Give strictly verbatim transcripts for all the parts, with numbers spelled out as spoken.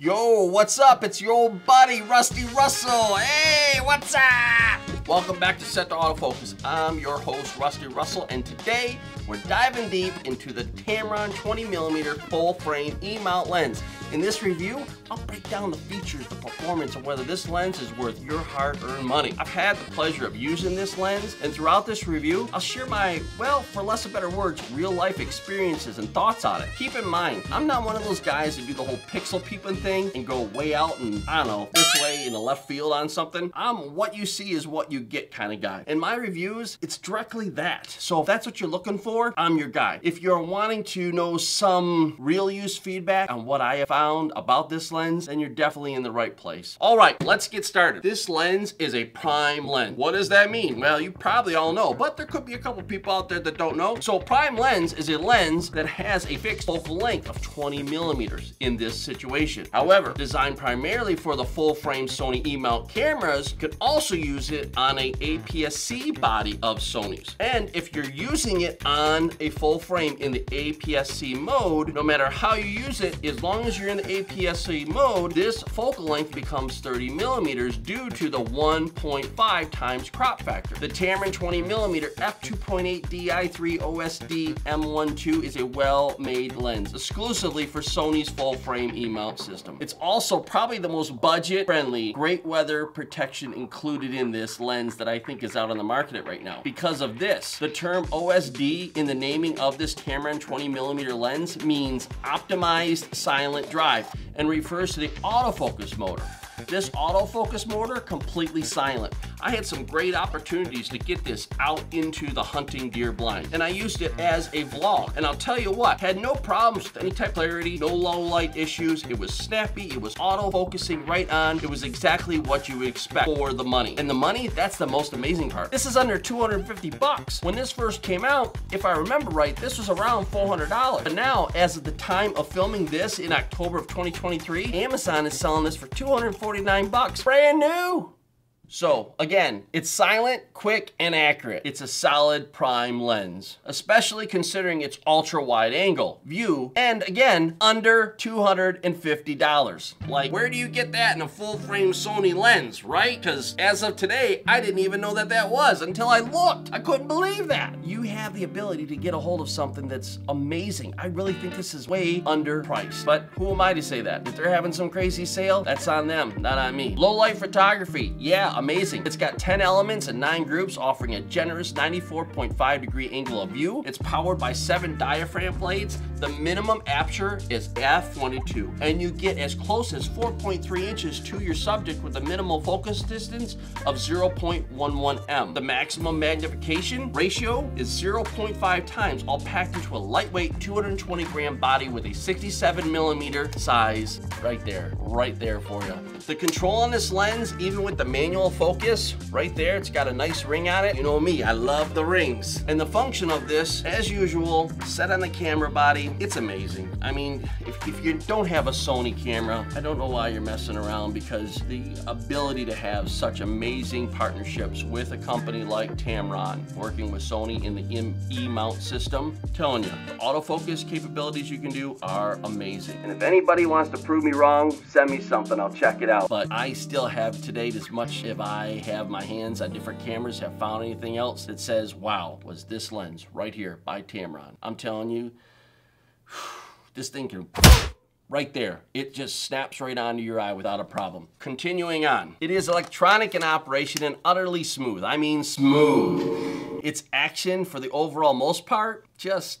Yo, what's up? It's your old buddy, Ruzdy Ruzzell. Hey, what's up? Welcome back to Set to Auto Focus. I'm your host, Ruzdy Ruzzell, and today we're diving deep into the Tamron twenty millimeter full-frame E-mount lens. In this review, I'll break down the features, the performance, and whether this lens is worth your hard-earned money. I've had the pleasure of using this lens, and throughout this review, I'll share my, well, for less of better words, real-life experiences and thoughts on it. Keep in mind, I'm not one of those guys that do the whole pixel peeping thing and go way out and, I don't know, this way in the left field on something. I'm what you see is what you get kind of guy. In my reviews, it's directly that. So if that's what you're looking for, I'm your guy. If you're wanting to know some real use feedback on what I have found about this lens, then you're definitely in the right place. All right, let's get started. This lens is a prime lens. What does that mean? Well, you probably all know, but there could be a couple people out there that don't know. So prime lens is a lens that has a fixed focal length of twenty millimeters in this situation. However, designed primarily for the full-frame Sony E-mount cameras, you could also use it on a A P S C body of Sony's. And if you're using it on a full-frame in the A P S C mode, no matter how you use it, as long as you're in the A P S C mode, this focal length becomes thirty millimeters due to the one point five times crop factor. The Tamron twenty millimeter f two point eight D I three O S D M twelve is a well-made lens exclusively for Sony's full-frame E-mount system. It's also probably the most budget-friendly, great weather protection included in this lens that I think is out on the market right now. Because of this, the term O S D in the naming of this Tamron twenty millimeter lens means optimized silent drive drive and refers to the autofocus motor. This autofocus motor, completely silent. I had some great opportunities to get this out into the hunting deer blind, and I used it as a vlog. And I'll tell you what, had no problems with any type of clarity, no low light issues. It was snappy, it was auto-focusing right on. It was exactly what you would expect for the money. And the money, that's the most amazing part. This is under two hundred fifty bucks. When this first came out, if I remember right, this was around four hundred dollars. But now, as of the time of filming this in October of twenty twenty-three, Amazon is selling this for two hundred forty-nine bucks, brand new. So again, it's silent, quick, and accurate. It's a solid prime lens, especially considering its ultra wide angle view. And again, under two hundred fifty dollars. Like, where do you get that in a full frame Sony lens, right? Because as of today, I didn't even know that that was until I looked. I couldn't believe that. You have the ability to get a hold of something that's amazing. I really think this is way underpriced, but who am I to say that? If they're having some crazy sale, that's on them, not on me. Low light photography, yeah, amazing. It's got ten elements and nine groups, offering a generous ninety-four point five degree angle of view. It's powered by seven diaphragm blades. The minimum aperture is f twenty-two, and you get as close as four point three inches to your subject with a minimal focus distance of zero point one one meters. The maximum magnification ratio is zero point five times, all packed into a lightweight two hundred twenty gram body with a sixty-seven millimeter size. Right there, right there for you. The control on this lens, even with the manual focus right there, it's got a nice ring on it. You know me, I love the rings. And the function of this, as usual, set on the camera body, it's amazing. I mean, if, if you don't have a Sony camera, I don't know why you're messing around, because the ability to have such amazing partnerships with a company like Tamron, working with Sony in the E-mount system, I'm telling you, the autofocus capabilities you can do are amazing. And if anybody wants to prove me wrong, send me something, I'll check it out. But I still have today this much, if I have my hands on different cameras, have found anything else that says, wow, was this lens right here by Tamron. I'm telling you, this thing can, right there, it just snaps right onto your eye without a problem. Continuing on, it is electronic in operation and utterly smooth. I mean smooth. It's action for the overall most part, just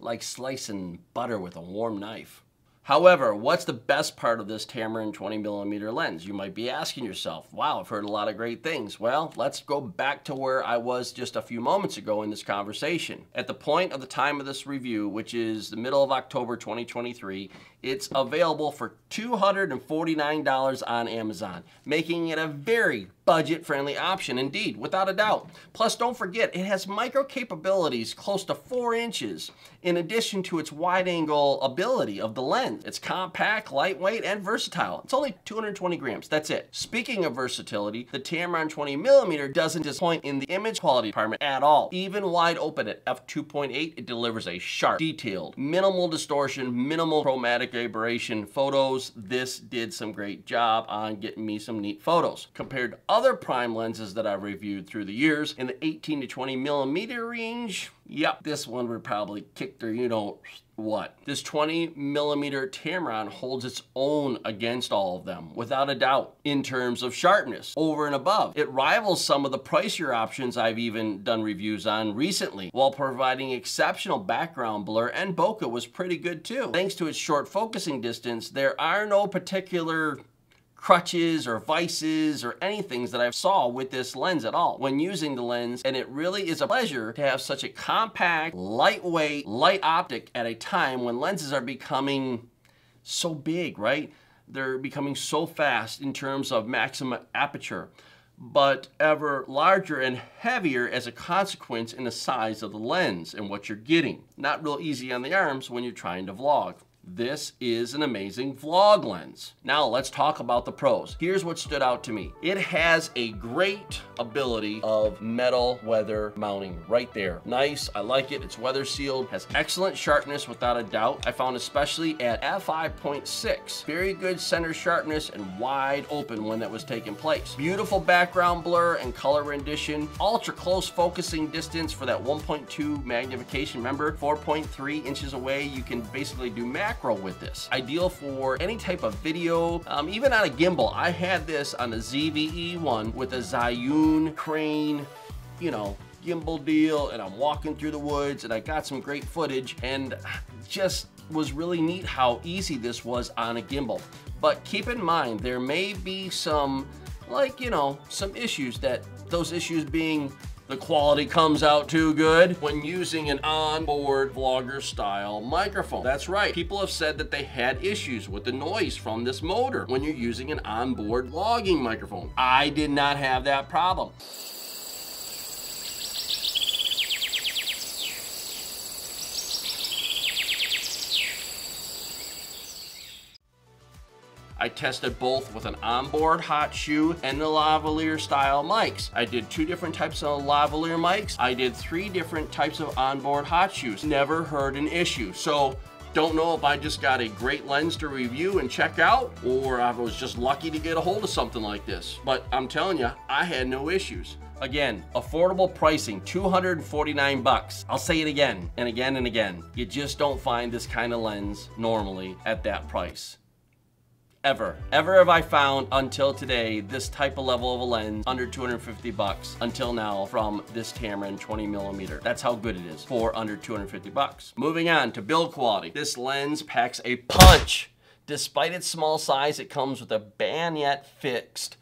like slicing butter with a warm knife. However, what's the best part of this Tamron twenty millimeter lens? You might be asking yourself, wow, I've heard a lot of great things. Well, let's go back to where I was just a few moments ago in this conversation. At the point of the time of this review, which is the middle of October twenty twenty-three, it's available for two hundred forty-nine dollars on Amazon, making it a very budget-friendly option indeed, without a doubt. Plus, don't forget, it has micro capabilities close to four inches in addition to its wide-angle ability of the lens. It's compact, lightweight, and versatile. It's only two hundred twenty grams, that's it. Speaking of versatility, the Tamron twenty millimeter doesn't disappoint in the image quality department at all. Even wide open at f two point eight, it delivers a sharp, detailed, minimal distortion, minimal chromatic aberration photos. This did some great job on getting me some neat photos. Compared to other prime lenses that I've reviewed through the years in the eighteen to twenty millimeter range, yep, this one would probably kick their, you know, what. This twenty millimeter Tamron holds its own against all of them, without a doubt, in terms of sharpness, over and above. It rivals some of the pricier options I've even done reviews on recently, while providing exceptional background blur, and bokeh was pretty good too. Thanks to its short focusing distance, there are no particular crutches or vices or anything that I saw with this lens at all when using the lens, and it really is a pleasure to have such a compact, lightweight, light optic at a time when lenses are becoming so big, right? They're becoming so fast in terms of maximum aperture, but ever larger and heavier as a consequence in the size of the lens and what you're getting. Not real easy on the arms when you're trying to vlog. This is an amazing vlog lens. Now let's talk about the pros. Here's what stood out to me. It has a great ability of metal weather mounting right there. Nice, I like it, it's weather sealed, has excellent sharpness without a doubt. I found especially at f five point six, very good center sharpness and wide open when that was taking place. Beautiful background blur and color rendition, ultra close focusing distance for that one point two magnification. Remember, four point three inches away, you can basically do macro with this. Ideal for any type of video, um, even on a gimbal. I had this on the Z V E one with a Zhiyun crane, you know, gimbal deal, and I'm walking through the woods and I got some great footage, and just was really neat how easy this was on a gimbal. But keep in mind, there may be some, like, you know, some issues, that those issues being the quality comes out too good when using an onboard vlogger style microphone. That's right, people have said that they had issues with the noise from this motor when you're using an onboard vlogging microphone. I did not have that problem. I tested both with an onboard hot shoe and the lavalier style mics. I did two different types of lavalier mics. I did three different types of onboard hot shoes. Never heard an issue. So don't know if I just got a great lens to review and check out, or I was just lucky to get a hold of something like this. But I'm telling you, I had no issues. Again, affordable pricing, two hundred forty-nine bucks. I'll say it again and again and again. You just don't find this kind of lens normally at that price. Ever, ever have I found until today this type of level of a lens under two hundred fifty bucks until now from this Tamron twenty millimeter. That's how good it is for under two hundred fifty bucks. Moving on to build quality. This lens packs a punch. Despite its small size, it comes with a lorgnette fixed.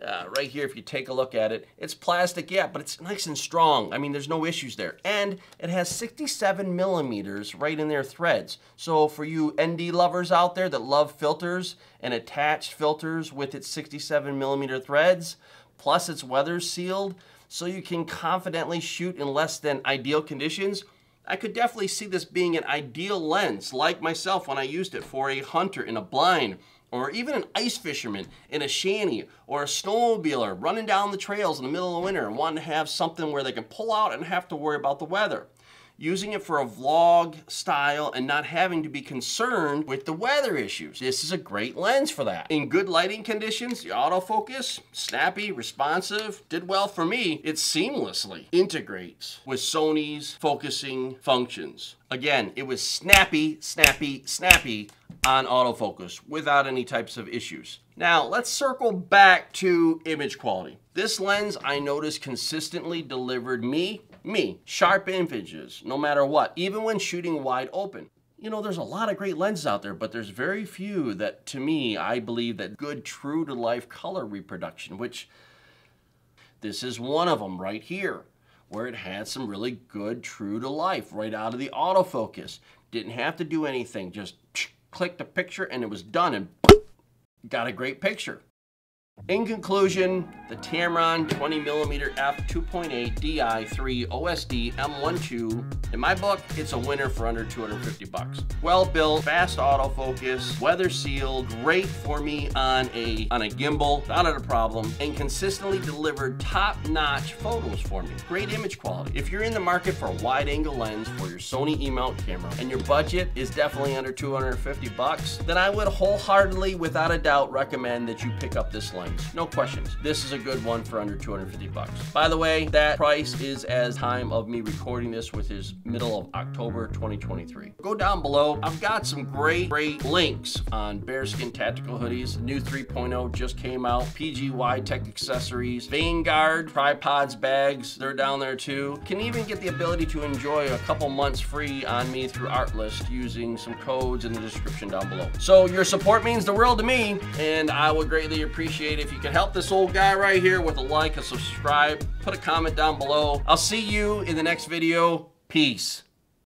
Uh, right here, if you take a look at it, it's plastic, yeah, but it's nice and strong. I mean, there's no issues there. And it has sixty-seven millimeters right in their threads. So for you N D lovers out there that love filters and attached filters with its sixty-seven millimeter threads, plus it's weather sealed, so you can confidently shoot in less than ideal conditions, I could definitely see this being an ideal lens, like myself when I used it for a hunter in a blind, or even an ice fisherman in a shanty, or a snowmobiler running down the trails in the middle of winter and wanting to have something where they can pull out and have to worry about the weather. Using it for a vlog style and not having to be concerned with the weather issues. This is a great lens for that. In good lighting conditions, the autofocus, snappy, responsive, did well for me. It seamlessly integrates with Sony's focusing functions. Again, it was snappy, snappy, snappy on autofocus without any types of issues. Now, let's circle back to image quality. This lens, I noticed, consistently delivered me Me, sharp images, no matter what, even when shooting wide open. You know, there's a lot of great lenses out there, but there's very few that, to me, I believe that good true-to-life color reproduction, which this is one of them right here, where it had some really good true-to-life right out of the autofocus. Didn't have to do anything, just click the picture and it was done, and got a great picture. In conclusion, the Tamron twenty millimeter f two point eight D I three O S D M twelve, in my book, it's a winner for under two hundred fifty bucks. Well built, fast autofocus, weather sealed, great for me on a on a gimbal, not a problem, and consistently delivered top-notch photos for me. Great image quality. If you're in the market for a wide-angle lens for your Sony E-mount camera and your budget is definitely under two hundred fifty bucks, then I would wholeheartedly, without a doubt, recommend that you pick up this lens. No questions. This is a good one for under two hundred fifty bucks. By the way, that price is as time of me recording this, which is middle of October twenty twenty-three. Go down below. I've got some great, great links on BAERSkin tactical hoodies. New three point oh just came out. P G Y Tech accessories, Vanguard tripods, bags. They're down there too. Can even get the ability to enjoy a couple months free on me through Artlist using some codes in the description down below. So your support means the world to me, and I would greatly appreciate it if you can help this old guy right here with a like, a subscribe, put a comment down below. I'll see you in the next video. Peace.